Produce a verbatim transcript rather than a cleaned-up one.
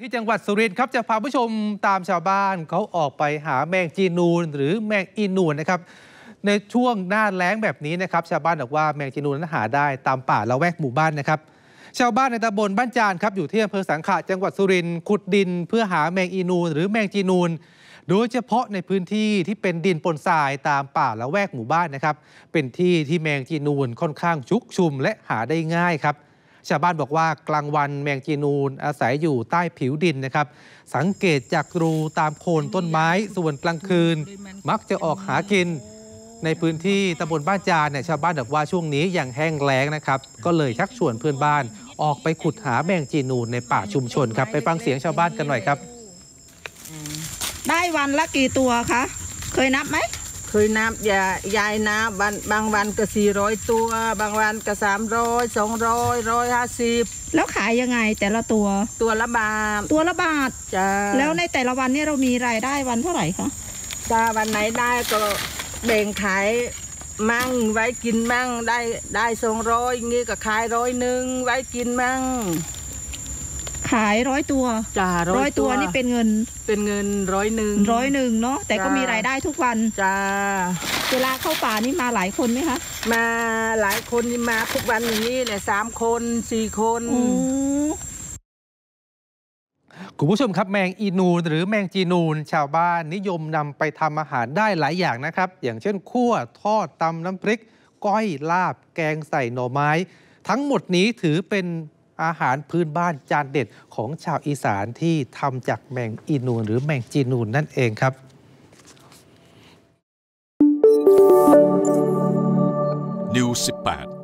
ที่จังหวัดสุรินทร์ครับจะพาผู้ชมตามชาวบ้านเขาออกไปหาแมงจีนูนหรือแมงอีนูนนะครับในช่วงหน้าแล้งแบบนี้นะครับชาวบ้านบอกว่าแมงจีนูนนั้นหาได้ตามป่าละแวกหมู่บ้านนะครับชาวบ้านในตำบลบ้านจานครับอยู่ที่อำเภอสังขะจังหวัดสุรินทร์ขุดดินเพื่อหาแมงอีนูนหรือแมงจีนูนโดยเฉพาะในพื้นที่ที่เป็นดินปนทรายตามป่าละแวกหมู่บ้านนะครับเป็นที่ที่แมงจีนูนค่อนข้างชุกชุมและหาได้ง่ายครับชาวบ้านบอกว่ากลางวันแมงจีนูนอาศัยอยู่ใต้ผิวดินนะครับสังเกตจากรูตามโคนต้นไม้ส่วนกลางคืนมักจะออกหากินในพื้นที่ตำบลบ้านจานเนี่ยชาวบ้านบอกว่าช่วงนี้ยังแห้งแล้งนะครับก็เลยชักชวนเพื่อนบ้านออกไปขุดหาแมงจีนูนในป่าชุมชนครับไปฟังเสียงชาวบ้านกันหน่อยครับได้วันละกี่ตัวคะเคยนับไหมเคยนับอย่ายายนับบางวันก็สี่ร้อยตัวบางวันก็สามร้อยสองร้อยร้อยห้าสิบแล้วขายยังไงแต่ละตัวตัวละบาทตัวละบาทจ้าแล้วในแต่ละวันนี้เรามีรายได้วันเท่าไหร่คะจ้าวันไหนได้ก็แบ่งขายมั่งไว้กินมั่งได้ได้สองร้อยงี้ก็ขายร้อยหนึ่งไว้กินมั่งขายร้อยตัวจ้าร้อยตัวนี่เป็นเงินเป็นเงินร้อยหนึ่งร้อยหนึ่งเนาะแต่ก็มีรายได้ทุกวันจ้าเวลาเข้าป่านี่มาหลายคนไหมคะมาหลายคนมาทุกวันอย่างนี้แหละสามคนสี่คนคุณผู้ชมครับแมงอีนูนหรือแมงจีนูนชาวบ้านนิยมนำไปทำอาหารได้หลายอย่างนะครับอย่างเช่นคั่วทอดตำน้ำพริกก้อยลาบแกงใส่หน่อไม้ทั้งหมดนี้ถือเป็นอาหารพื้นบ้านจานเด็ดของชาวอีสานที่ทำจากแมงอีนูนหรือแมงจีนูนนั่นเองครับนิวสิบแปด